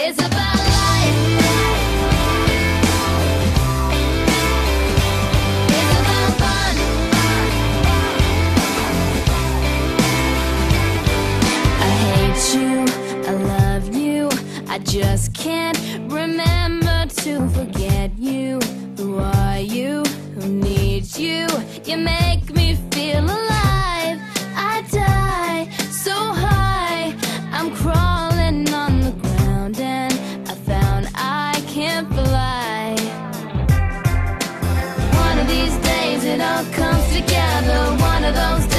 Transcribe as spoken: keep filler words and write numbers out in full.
It's about life. It's about fun. I hate you, I love you, I just can't remember to forget you. Who are you? Who needs you? You make me feel alive. I die so high, I'm crawling on the ground, and I found I can't fly. One of these days it all comes together. One of those days